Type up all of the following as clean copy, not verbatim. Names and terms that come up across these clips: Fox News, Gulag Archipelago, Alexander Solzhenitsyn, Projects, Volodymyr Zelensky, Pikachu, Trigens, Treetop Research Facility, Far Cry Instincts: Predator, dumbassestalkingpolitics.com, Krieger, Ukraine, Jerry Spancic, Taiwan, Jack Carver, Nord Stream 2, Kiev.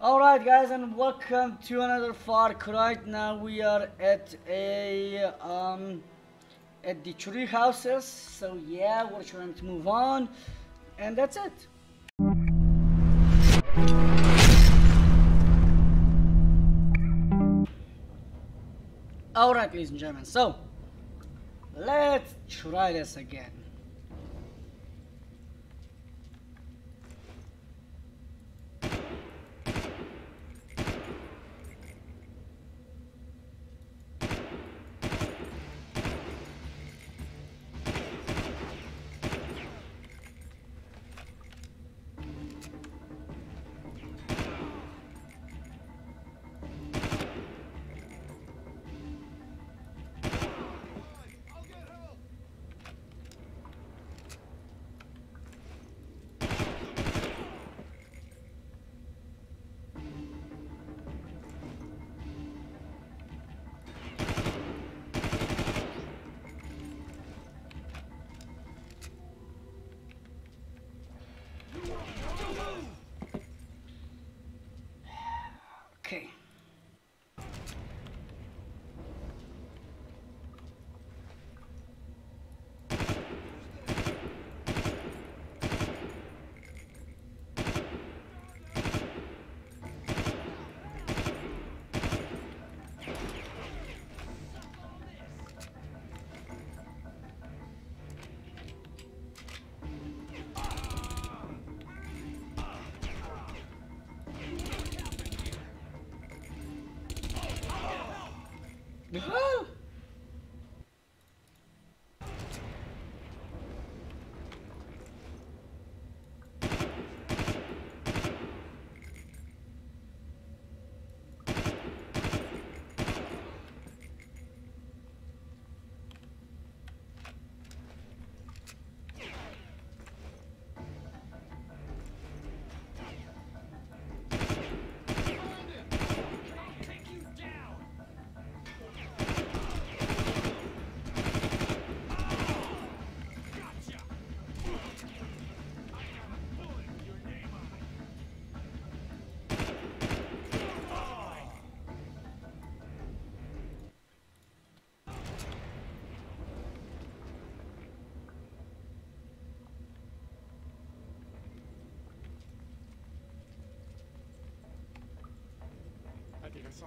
Alright guys, and welcome to another Far Cry. Now we are at the tree houses, so yeah, we're trying to move on, and that's it. Alright ladies and gentlemen, so let's try this again. Okay. I saw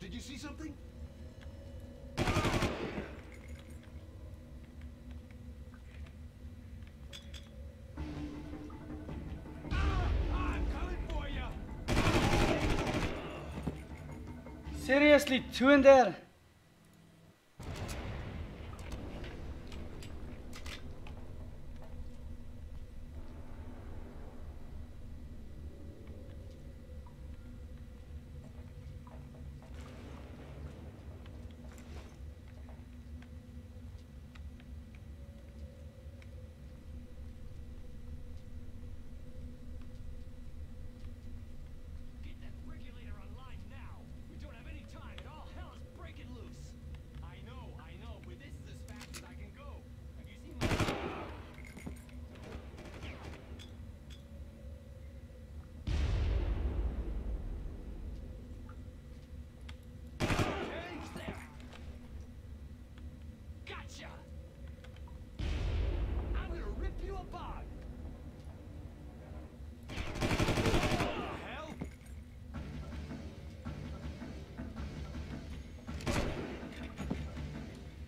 Did you see something? I'm coming for you. Seriously, two in there.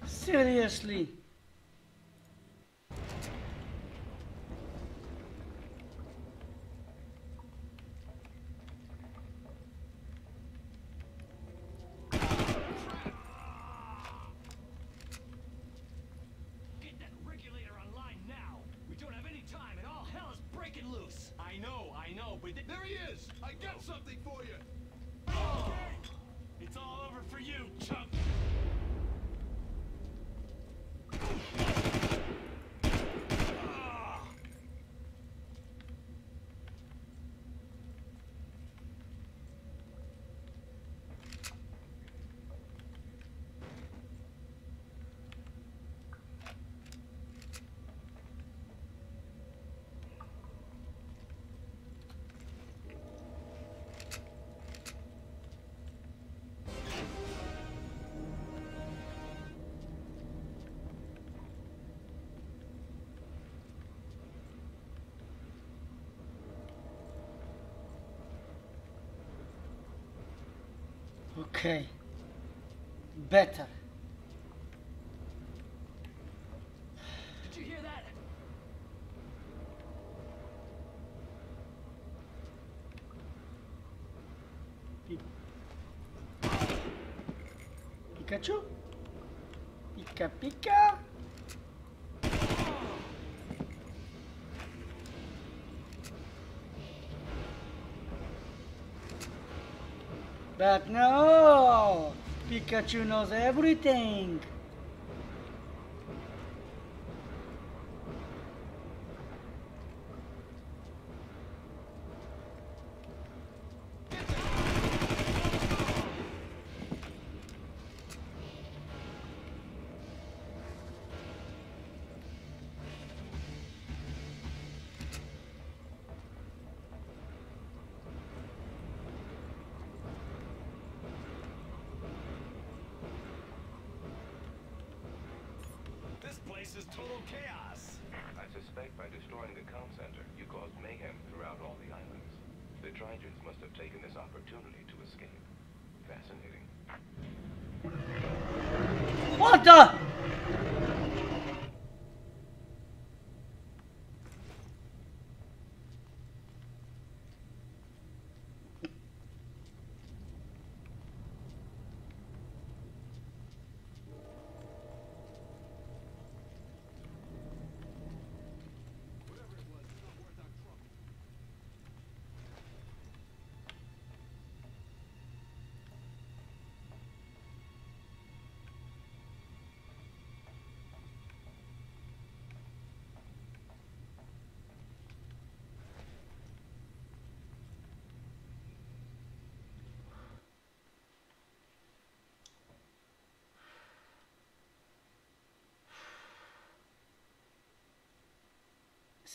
Seriously. I know, but there he is! I got something for you! Oh. Okay. It's all over for you, Chuck! Okay, better. Did you hear that? Pikachu? Pika Pika? But no! Pikachu knows everything! This is total chaos. I suspect by destroying the comm center, you caused mayhem throughout all the islands. The Trigens must have taken this opportunity to escape. Fascinating. What the?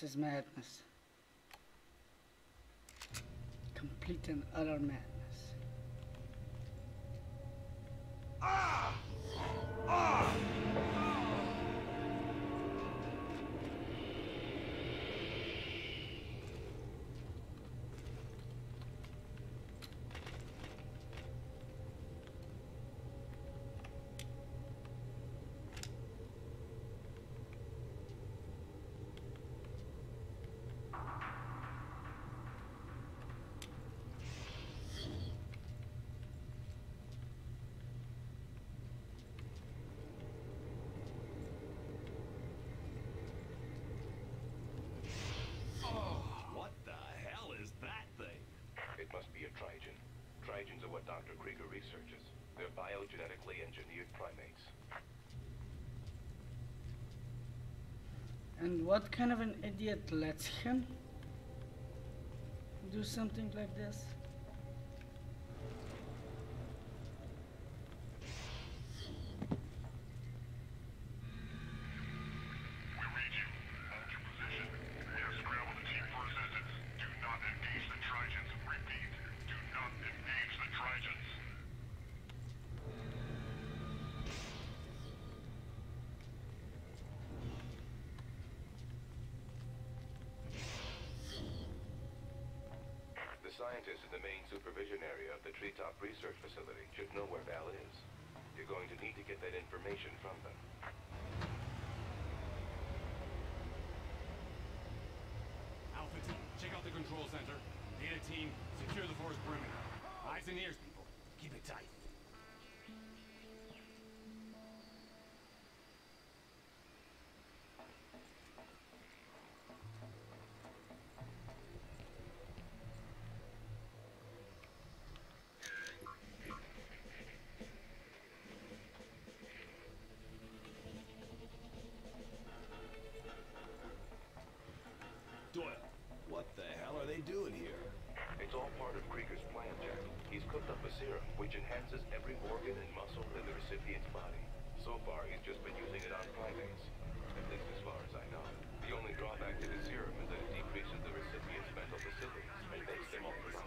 This is madness. Complete and utter madness. Ah! Ah! Trigens are what Dr. Krieger researches. They're biogenetically engineered primates. And what kind of an idiot lets him do something like this? Scientists in the main supervision area of the Treetop Research Facility should know where Val is. You're going to need to get that information from them. Alpha team, check out the control center. Data team, secure the forest perimeter. Eyes and ears, people. Keep it tight. serum, which enhances every organ and muscle in the recipient's body. So far, he's just been using it on primates, at least as far as I know. The only drawback to the serum is that it decreases the recipient's mental facilities and makes them overpowered.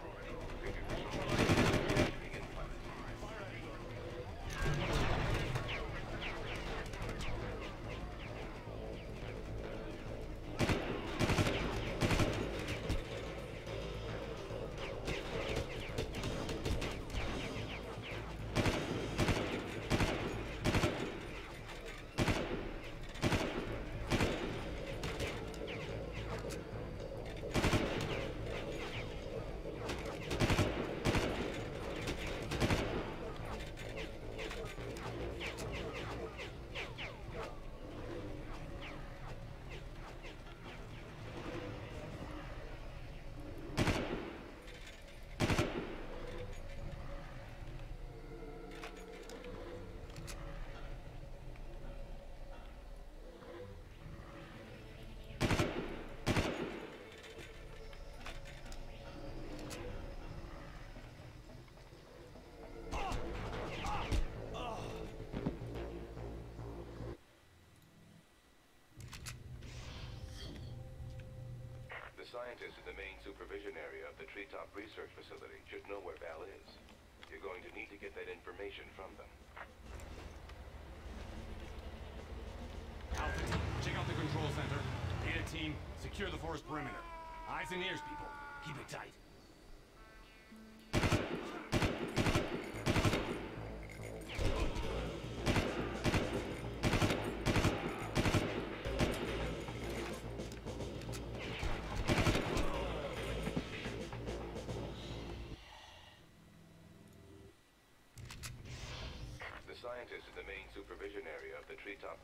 Scientists in the main supervision area of the Treetop Research Facility should know where Val is. You're going to need to get that information from them. Alfred, check out the control center. Data team, secure the forest perimeter. Eyes and ears, people. Keep it tight.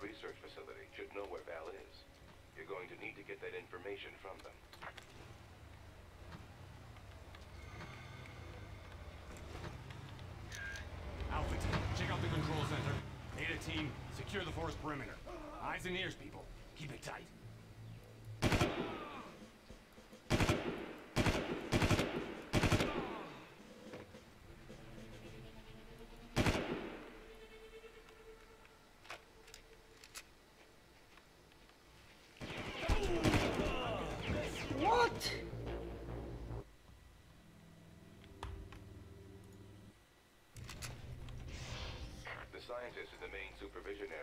Scientists in the main supervision area of the Treetop Research Facility should know where Val is. You're going to need to get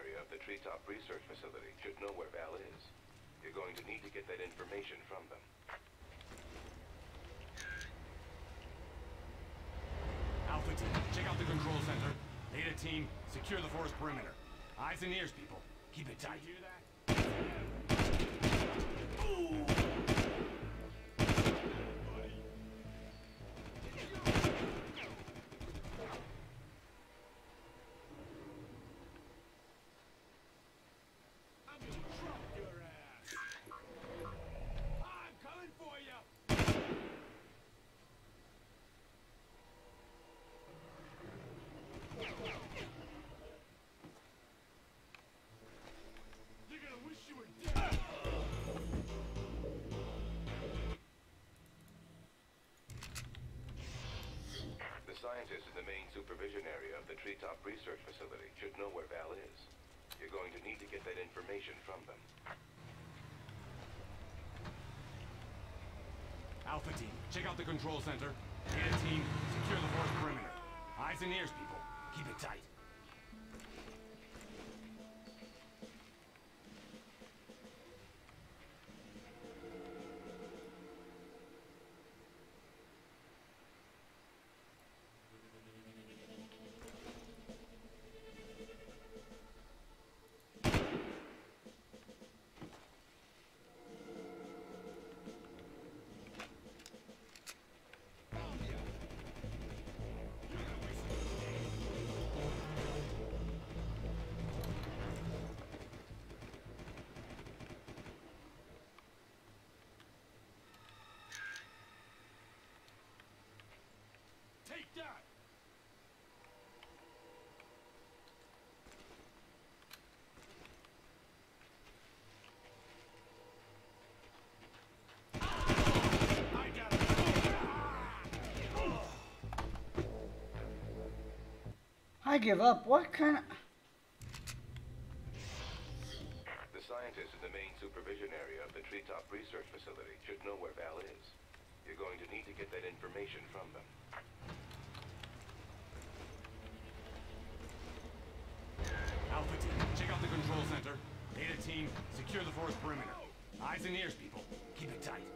that information from them. Alfred, check out the control center. Data team, secure the forest perimeter. Eyes and ears, people. Keep it tight. Scientists in the main supervision area of the Treetop Research Facility should know where Val is. You're going to need to get that information from them. Alpha team, check out the control center. Data team, secure the forest perimeter. Eyes and ears, people. Keep it tight. Hear that? Ooh. Scientists in the main supervision area of the Treetop Research Facility should know where Val is. You're going to need to get that information from them. Alpha team, check out the control center. Data team, secure the forest perimeter. Eyes and ears, people. Keep it tight. I give up. What kind of... The scientists in the main supervision area of the Treetop Research Facility should know where Val is. You're going to need to get that information from them. Alpha team, check out the control center. Data team, secure the forest perimeter. Eyes and ears, people. Keep it tight.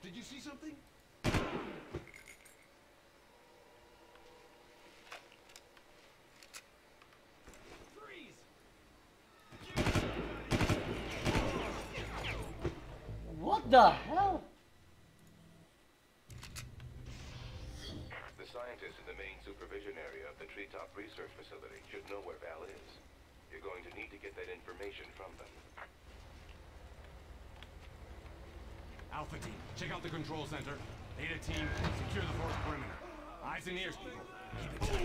Did you see something? What the hell? The scientists in the main supervision area of the Treetop Research Facility should know where Val is. You're going to need to get that information from them. Alpha team, check out the control center. Data team, secure the forest perimeter. Eyes and ears, people. Keep it tight.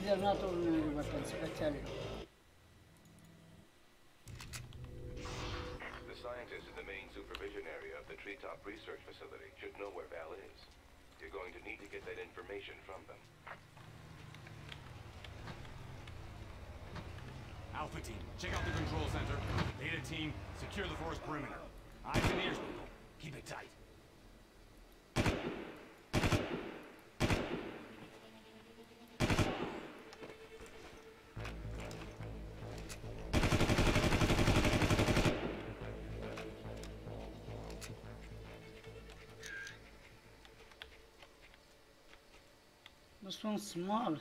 These are not ordinary weapons, I tell you. The scientists in the main supervision area of the Treetop Research Facility should know where Val is. You're going to need to get that information from them. Alpha team, check out the control center. Data team, secure the forest perimeter. Eyes and ears, people. Keep it tight. This one's small.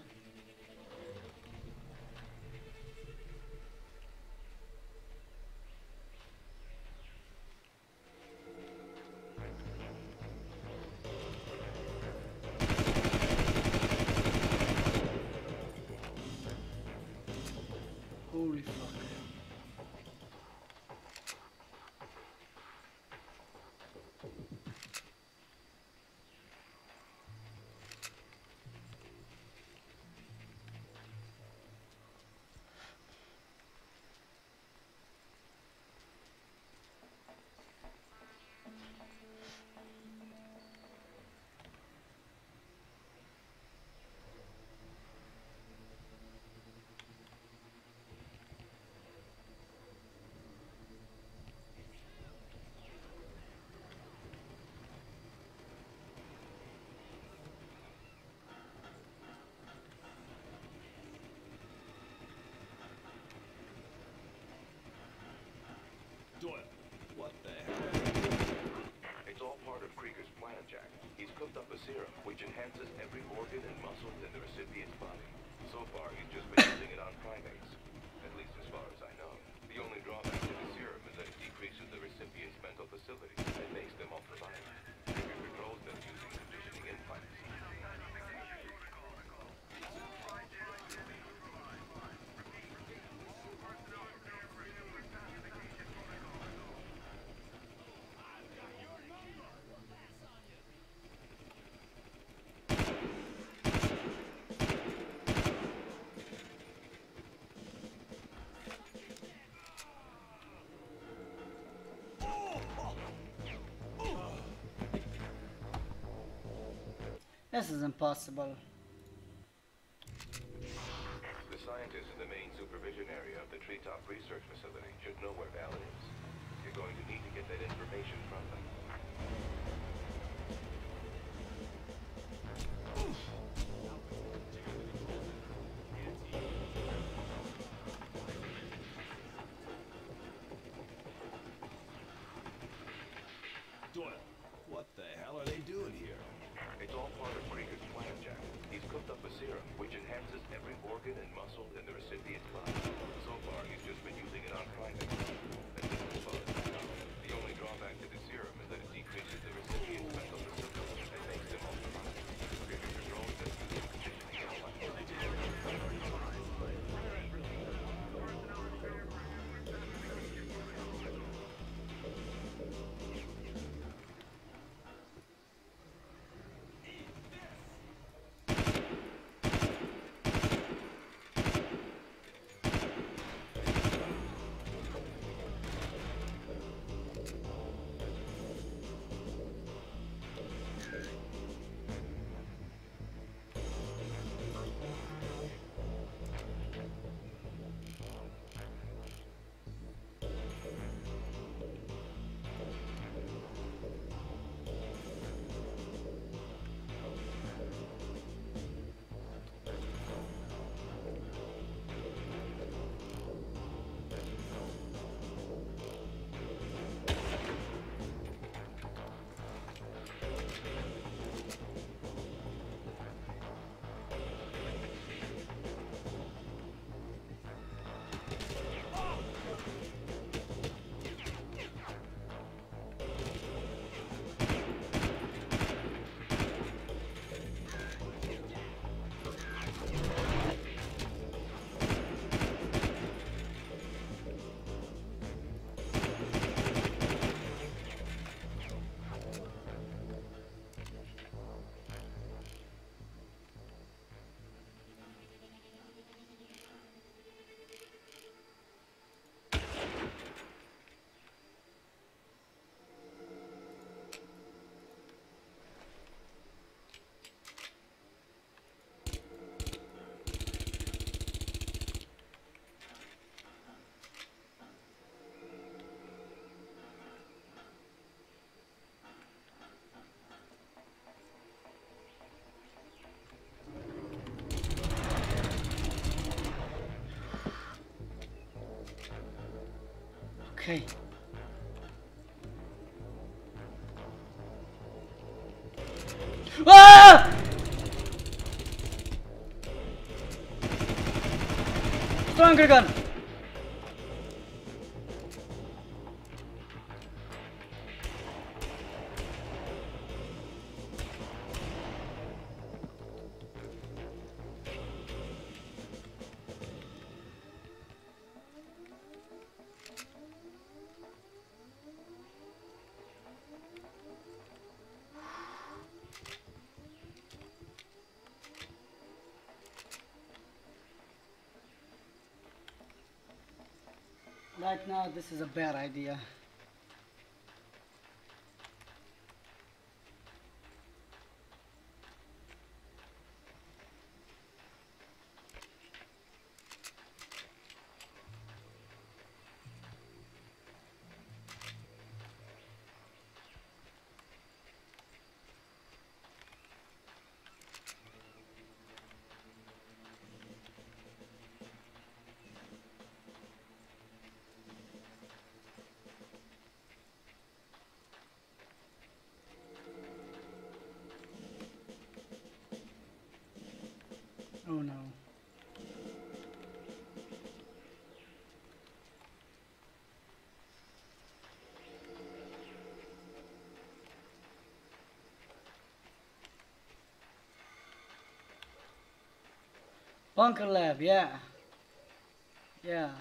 What the hell? It's all part of Krieger's plan, Jack. He's cooked up a serum which enhances every organ and muscle in the recipient's body. So far, he's just been using it on primates. At least as far as I know. The only drawback to the serum is that it decreases the recipient's mental facilities and makes them ultraviolet. Krieger controls them using conditioning implants. This is impossible. The scientists in the main supervision area of the Treetop Research Facility should know where Val is. You're going to need to get that information from them. Okay. Ah! Stronger gun. Right now, this is a bad idea. Oh no. Bunker lab, yeah. Yeah.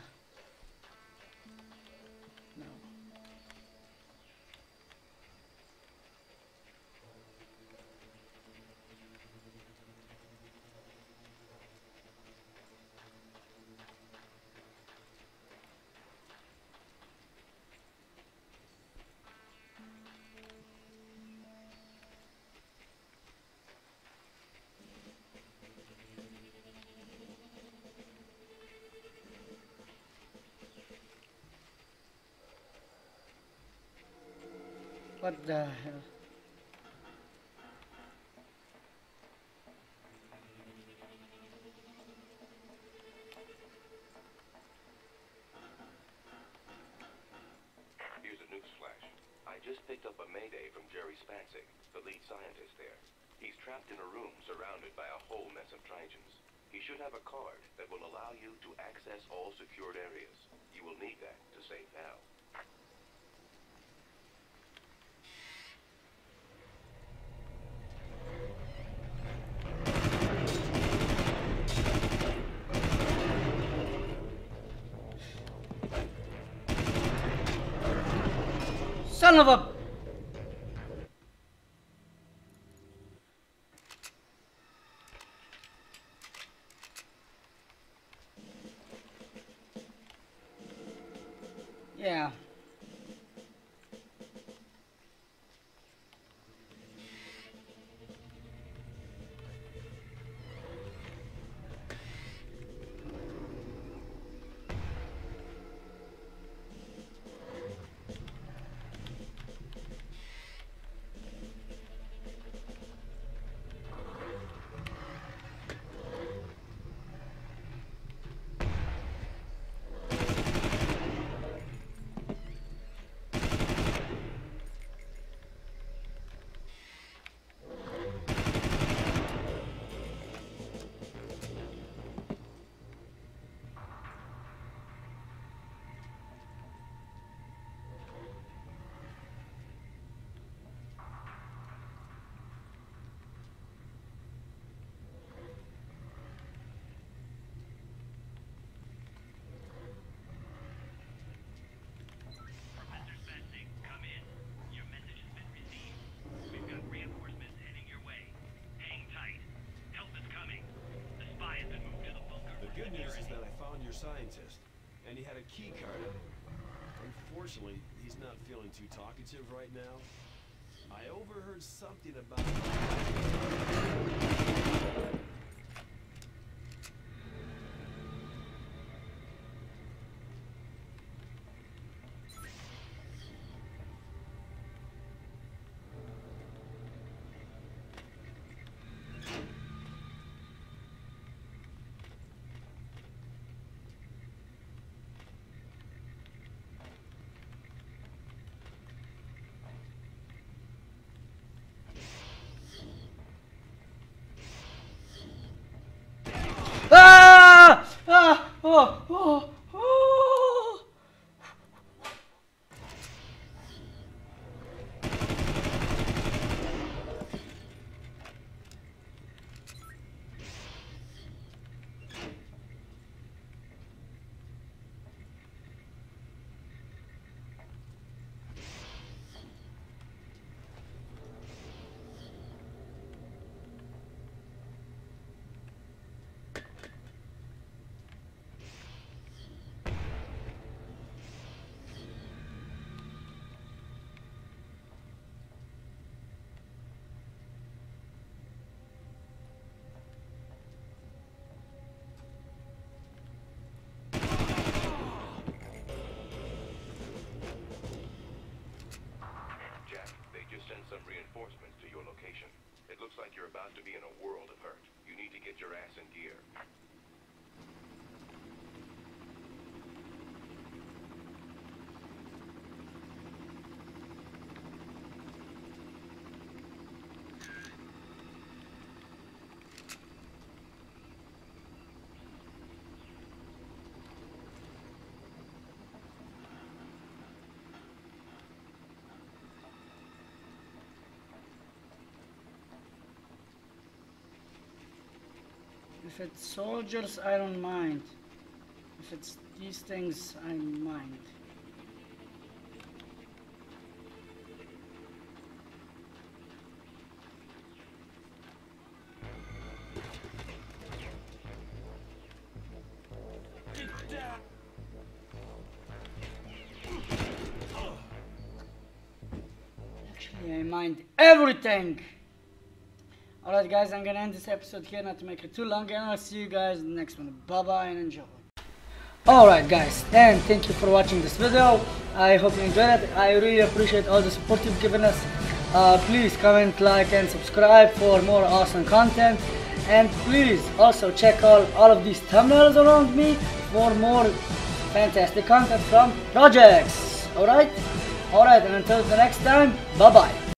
What the hell? Here's a newsflash. I just picked up a mayday from Jerry Spancic, the lead scientist there. He's trapped in a room surrounded by a whole mess of Trojans. He should have a card that will allow you to access all secured areas. You will need that to save Val. Son of a... Yeah. The good news is that I found your scientist, and he had a key card. Unfortunately, he's not feeling too talkative right now. I overheard something about... It looks like you're about to be in a world of hurt. You need to get your ass in gear. If it's soldiers, I don't mind. If it's these things, I mind. Actually, I mind everything. Alright guys, I'm gonna end this episode here, not to make it too long, and I'll see you guys in the next one. Bye bye and enjoy. Alright guys, and thank you for watching this video. I hope you enjoyed it. I really appreciate all the support you've given us. Please comment, like and subscribe for more awesome content. And please also check all of these thumbnails around me for more fantastic content from Projects. Alright? Alright, and until the next time, bye bye.